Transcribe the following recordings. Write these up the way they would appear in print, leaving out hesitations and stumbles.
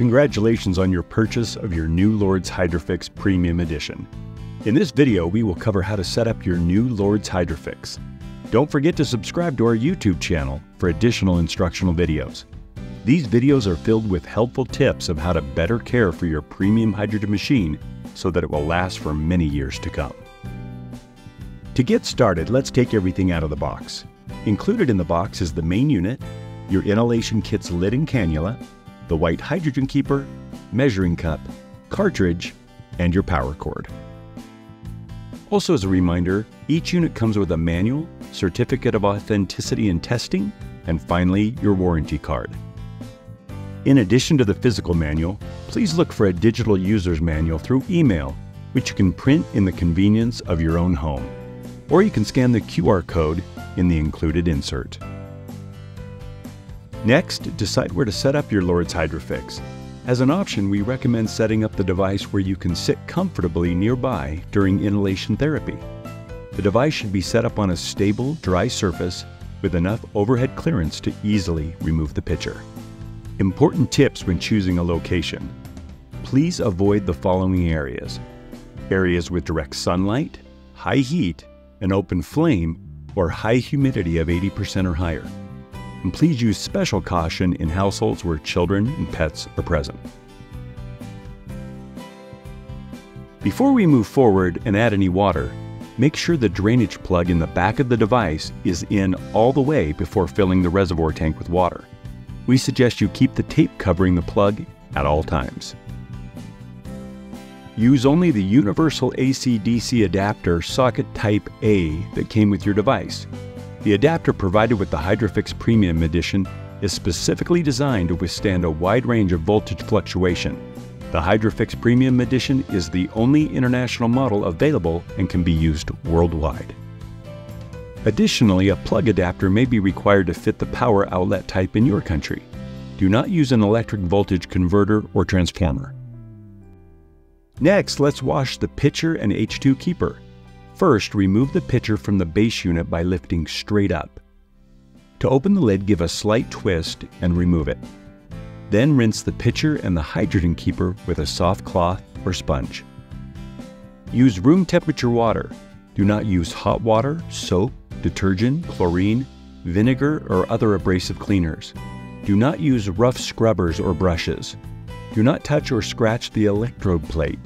Congratulations on your purchase of your new Lourdes Hydrofix Premium Edition. In this video, we will cover how to set up your new Lourdes Hydrofix. Don't forget to subscribe to our YouTube channel for additional instructional videos. These videos are filled with helpful tips of how to better care for your premium hydrogen machine so that it will last for many years to come. To get started, let's take everything out of the box. Included in the box is the main unit, your inhalation kit's lid and cannula, the white hydrogen keeper, measuring cup, cartridge, and your power cord. Also, as a reminder, each unit comes with a manual, certificate of authenticity and testing, and finally, your warranty card. In addition to the physical manual, please look for a digital user's manual through email, which you can print in the convenience of your own home, or you can scan the QR code in the included insert. Next, decide where to set up your Lourdes Hydrofix. As an option, we recommend setting up the device where you can sit comfortably nearby during inhalation therapy. The device should be set up on a stable, dry surface with enough overhead clearance to easily remove the pitcher. Important tips when choosing a location. Please avoid the following areas. Areas with direct sunlight, high heat, an open flame, or high humidity of 80% or higher. And please use special caution in households where children and pets are present. Before we move forward and add any water, make sure the drainage plug in the back of the device is in all the way before filling the reservoir tank with water. We suggest you keep the tape covering the plug at all times. Use only the universal AC-DC adapter socket type A that came with your device. The adapter provided with the Hydrofix Premium Edition is specifically designed to withstand a wide range of voltage fluctuation. The Hydrofix Premium Edition is the only international model available and can be used worldwide. Additionally, a plug adapter may be required to fit the power outlet type in your country. Do not use an electric voltage converter or transformer. Next, let's wash the pitcher and H2 keeper. First, remove the pitcher from the base unit by lifting straight up. To open the lid, give a slight twist and remove it. Then rinse the pitcher and the hydrogen keeper with a soft cloth or sponge. Use room temperature water. Do not use hot water, soap, detergent, chlorine, vinegar, or other abrasive cleaners. Do not use rough scrubbers or brushes. Do not touch or scratch the electrode plate.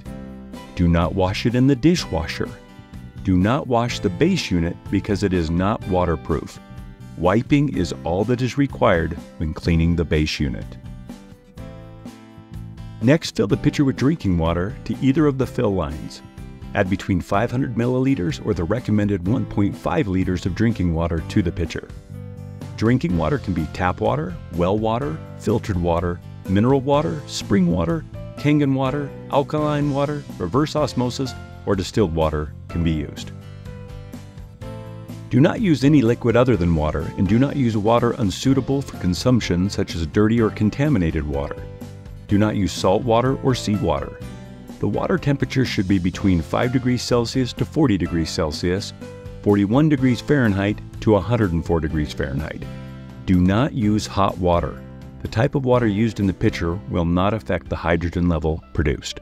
Do not wash it in the dishwasher. Do not wash the base unit because it is not waterproof. Wiping is all that is required when cleaning the base unit. Next, fill the pitcher with drinking water to either of the fill lines. Add between 500 milliliters or the recommended 1.5 liters of drinking water to the pitcher. Drinking water can be tap water, well water, filtered water, mineral water, spring water, Kangen water, alkaline water, reverse osmosis, or distilled water can be used. Do not use any liquid other than water, and do not use water unsuitable for consumption such as dirty or contaminated water. Do not use salt water or seawater. The water temperature should be between 5 degrees Celsius to 40 degrees Celsius, 41 degrees Fahrenheit to 104 degrees Fahrenheit. Do not use hot water. The type of water used in the pitcher will not affect the hydrogen level produced.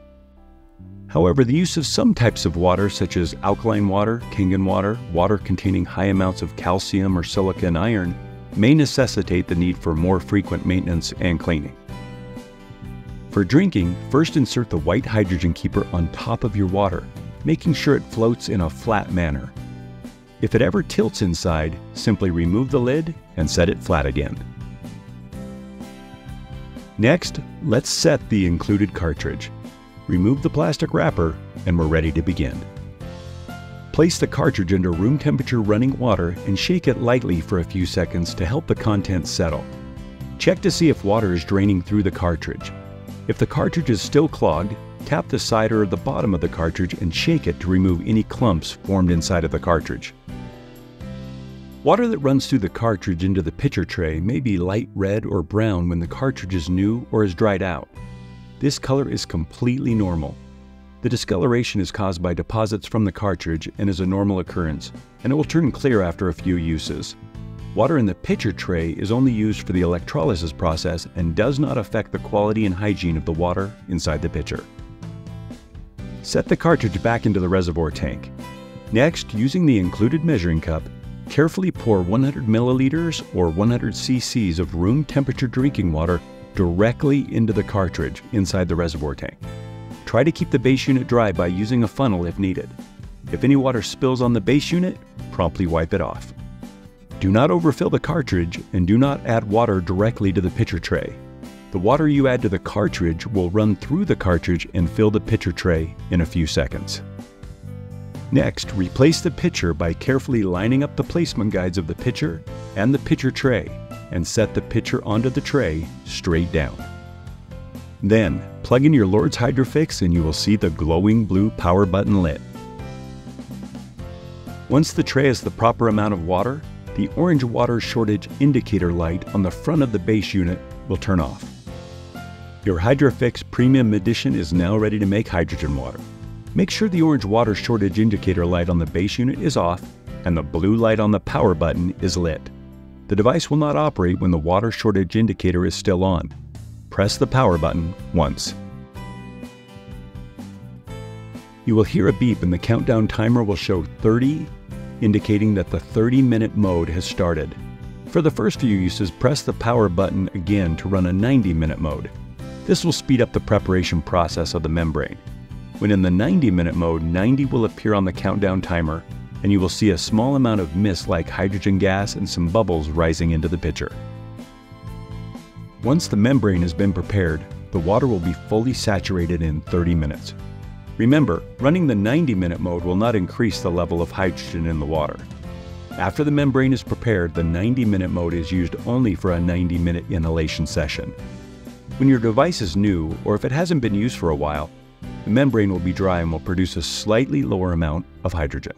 However, the use of some types of water, such as alkaline water, Kangen water, water containing high amounts of calcium or silica and iron, may necessitate the need for more frequent maintenance and cleaning. For drinking, first insert the white hydrogen keeper on top of your water, making sure it floats in a flat manner. If it ever tilts inside, simply remove the lid and set it flat again. Next, let's set the included cartridge. Remove the plastic wrapper and we're ready to begin. Place the cartridge into room temperature running water and shake it lightly for a few seconds to help the contents settle. Check to see if water is draining through the cartridge. If the cartridge is still clogged, tap the side or the bottom of the cartridge and shake it to remove any clumps formed inside of the cartridge. Water that runs through the cartridge into the pitcher tray may be light red or brown when the cartridge is new or is dried out. This color is completely normal. The discoloration is caused by deposits from the cartridge and is a normal occurrence, and it will turn clear after a few uses. Water in the pitcher tray is only used for the electrolysis process and does not affect the quality and hygiene of the water inside the pitcher. Set the cartridge back into the reservoir tank. Next, using the included measuring cup, carefully pour 100 milliliters or 100 cc's of room temperature drinking water directly into the cartridge inside the reservoir tank. Try to keep the base unit dry by using a funnel if needed. If any water spills on the base unit, promptly wipe it off. Do not overfill the cartridge and do not add water directly to the pitcher tray. The water you add to the cartridge will run through the cartridge and fill the pitcher tray in a few seconds. Next, replace the pitcher by carefully lining up the placement guides of the pitcher and the pitcher tray and set the pitcher onto the tray straight down. Then, plug in your Lourdes Hydrofix and you will see the glowing blue power button lit. Once the tray has the proper amount of water, the orange water shortage indicator light on the front of the base unit will turn off. Your Hydrofix Premium Edition is now ready to make hydrogen water. Make sure the orange water shortage indicator light on the base unit is off and the blue light on the power button is lit. The device will not operate when the water shortage indicator is still on. Press the power button once. You will hear a beep and the countdown timer will show 30, indicating that the 30-minute mode has started. For the first few uses, press the power button again to run a 90-minute mode. This will speed up the preparation process of the membrane. When in the 90-minute mode, 90 will appear on the countdown timer, and you will see a small amount of mist like hydrogen gas and some bubbles rising into the pitcher. Once the membrane has been prepared, the water will be fully saturated in 30 minutes. Remember, running the 90-minute mode will not increase the level of hydrogen in the water. After the membrane is prepared, the 90-minute mode is used only for a 90-minute inhalation session. When your device is new, or if it hasn't been used for a while, the membrane will be dry and will produce a slightly lower amount of hydrogen.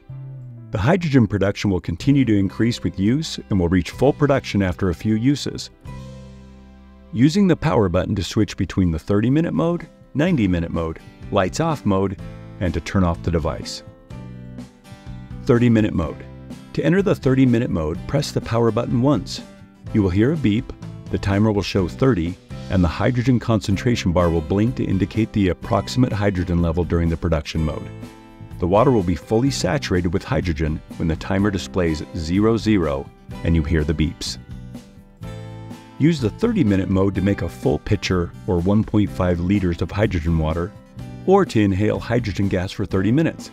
The hydrogen production will continue to increase with use and will reach full production after a few uses. Using the power button to switch between the 30-minute mode, 90-minute mode, lights off mode, and to turn off the device. 30-minute mode. To enter the 30-minute mode, press the power button once. You will hear a beep, the timer will show 30, and the hydrogen concentration bar will blink to indicate the approximate hydrogen level during the production mode. The water will be fully saturated with hydrogen when the timer displays 00 and you hear the beeps. Use the 30-minute mode to make a full pitcher or 1.5 liters of hydrogen water, or to inhale hydrogen gas for 30 minutes.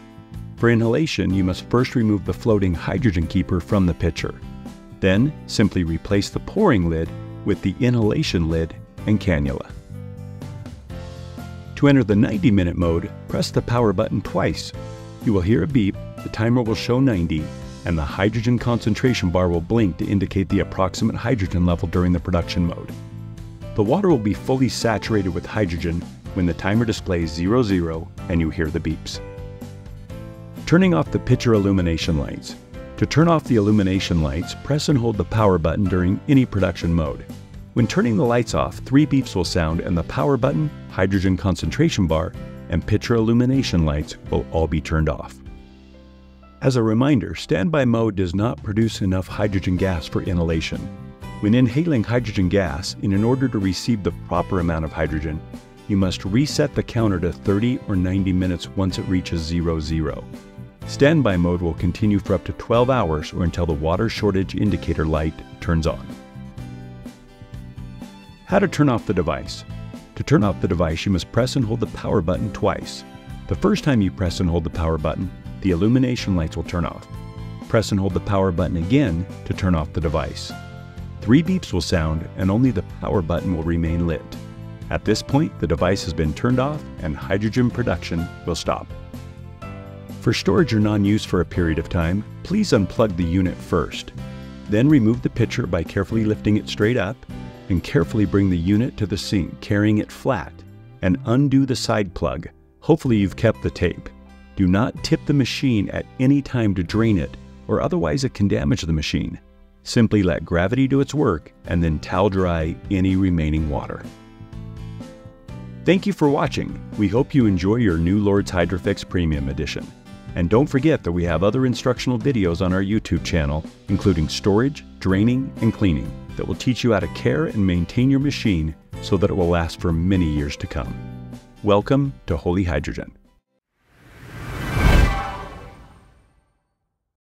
For inhalation, you must first remove the floating hydrogen keeper from the pitcher. Then, simply replace the pouring lid with the inhalation lid and cannula. To enter the 90-minute mode, press the power button twice. You will hear a beep, the timer will show 90, and the hydrogen concentration bar will blink to indicate the approximate hydrogen level during the production mode. The water will be fully saturated with hydrogen when the timer displays 00 and you hear the beeps. Turning off the pitcher illumination lights. To turn off the illumination lights, press and hold the power button during any production mode. When turning the lights off, 3 beeps will sound and the power button, hydrogen concentration bar, and pitcher illumination lights will all be turned off. As a reminder, standby mode does not produce enough hydrogen gas for inhalation. When inhaling hydrogen gas, and in order to receive the proper amount of hydrogen, you must reset the counter to 30 or 90 minutes once it reaches 00. Standby mode will continue for up to 12 hours or until the water shortage indicator light turns on. How to turn off the device. To turn off the device, you must press and hold the power button twice. The first time you press and hold the power button, the illumination lights will turn off. Press and hold the power button again to turn off the device. 3 beeps will sound and only the power button will remain lit. At this point, the device has been turned off and hydrogen production will stop. For storage or non-use for a period of time, please unplug the unit first. Then remove the pitcher by carefully lifting it straight up and carefully bring the unit to the sink, carrying it flat, and undo the side plug. Hopefully you've kept the tape. Do not tip the machine at any time to drain it, or otherwise it can damage the machine. Simply let gravity do its work and then towel dry any remaining water. Thank you for watching. We hope you enjoy your new Lourdes Hydrofix Premium Edition. And don't forget that we have other instructional videos on our YouTube channel, including storage, draining, and cleaning that will teach you how to care and maintain your machine so that it will last for many years to come. Welcome to Holy Hydrogen.